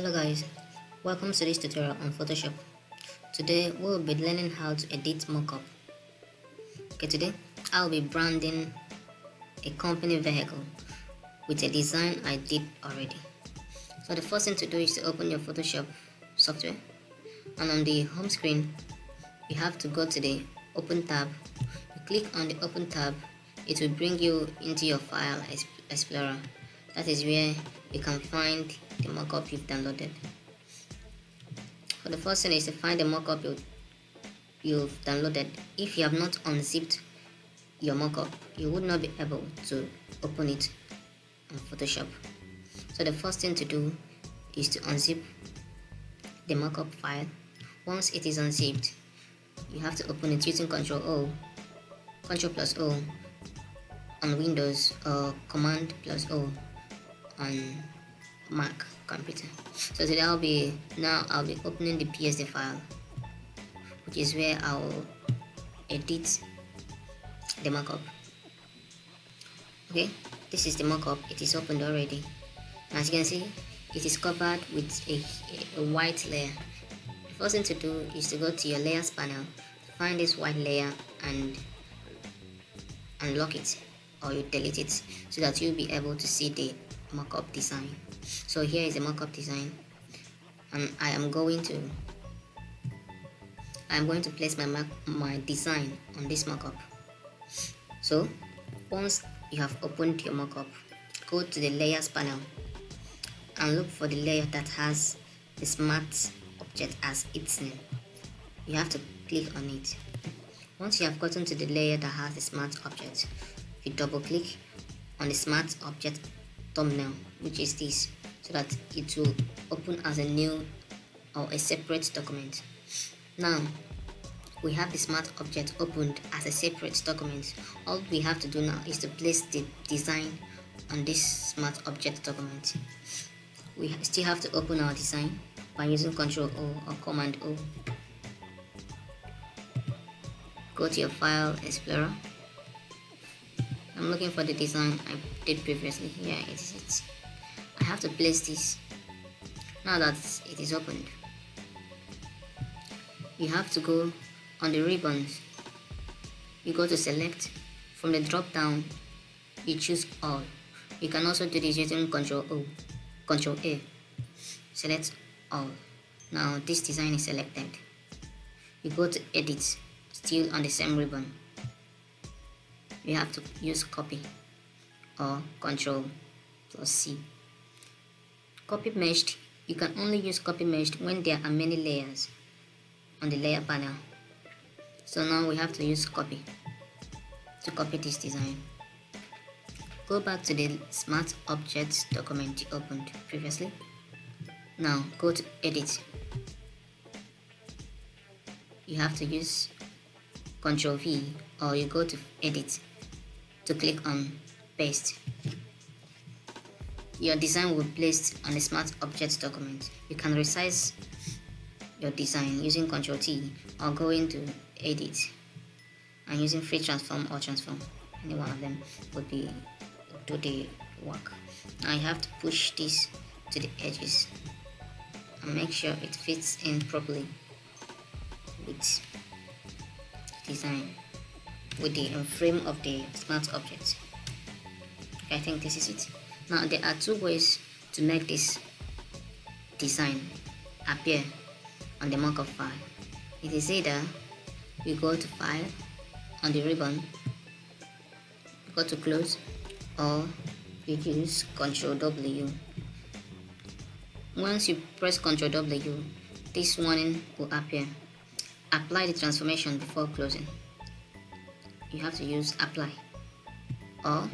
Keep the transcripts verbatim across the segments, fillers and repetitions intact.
Hello guys, welcome to this tutorial on Photoshop. Today we'll be learning how to edit mockup. Okay, today I'll be branding a company vehicle with a design I did already. So the first thing to do is to open your Photoshop software, and on the home screen you have to go to the open tab. You click on the open tab, it will bring you into your file explorer. That is where you can find the mockup you've downloaded. So the first thing is to find the mockup you, you've downloaded. If you have not unzipped your mockup, you would not be able to open it on Photoshop. So the first thing to do is to unzip the mockup file. Once it is unzipped, you have to open it using Control O, Control plus O on Windows, or Command plus O on Mac computer. So today I'll be now I'll be opening the P S D file, which is where I'll edit the mockup. Okay, this is the mockup. It is opened already. As you can see, it is covered with a, a, a white layer. The first thing to do is to go to your layers panel, find this white layer and unlock it, or you delete it, so that you'll be able to see the mockup design. So here is a mockup design, and I am going to I'm going to place my my design on this mockup. So once you have opened your mockup, go to the layers panel and look for the layer that has the smart object as its name. You have to click on it. Once you have gotten to the layer that has the smart object, you double click on the smart object thumbnail, which is this, so that it will open as a new or a separate document. Now we have the smart object opened as a separate document. All we have to do now is to place the design on this smart object document. We still have to open our design by using Control O or Command O. Go to your file explorer. I'm looking for the design I did previously. Here it is. It. I have to place this. Now that it is opened, you have to go on the ribbons. You go to select. From the drop down, you choose all. You can also do this using Control O, Control A. Select all. Now this design is selected. You go to edit, still on the same ribbon. You have to use copy or Control plus C. Copy meshed. You can only use copy meshed when there are many layers on the layer panel. So now we have to use copy to copy this design. Go back to the smart objects document you opened previously. Now go to edit. You have to use Control V, or you go to edit to click on paste. Your design will be placed on a smart object document. You can resize your design using Control T, or going to edit and using free transform or transform. Any one of them would be do the work. Now you have to push this to the edges and make sure it fits in properly with design, with the frame of the smart object. Okay, I think this is it. Now there are two ways to make this design appear on the mockup file. It is either you go to file on the ribbon, go to close, or you use Control W. Once you press Control W, this warning will appear. Apply the transformation before closing. You have to use apply, or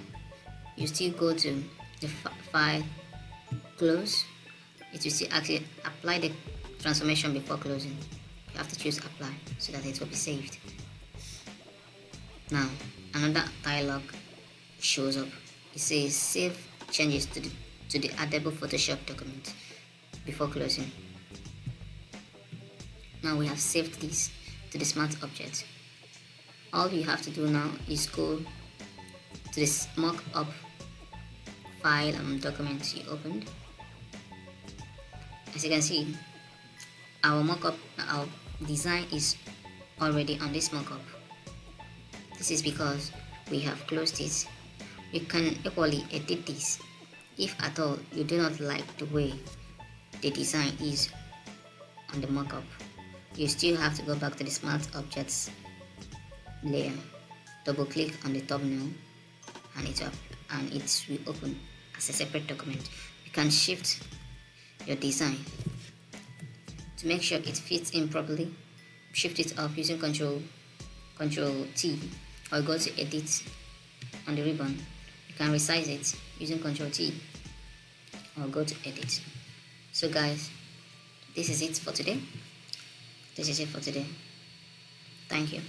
you still go to the file, close. It will still actually apply the transformation before closing. You have to choose apply so that it will be saved. Now another dialog shows up. It says save changes to the to the Adobe Photoshop document before closing. Now we have saved this to the smart object. All you have to do now is go to this mockup file and document you opened As you can see, our mockup, our design is already on this mockup. This is because we have closed it. You can equally edit this if at all you do not like the way the design is on the mockup. You still have to go back to the Smart Objects layer, double click on the thumbnail, and it up and it will open as a separate document. You can shift your design to make sure it fits in properly. Shift it up using Control Control T, or go to Edit on the ribbon. You can resize it using Control T, or go to Edit. So guys, this is it for today. This is it for today. Thank you.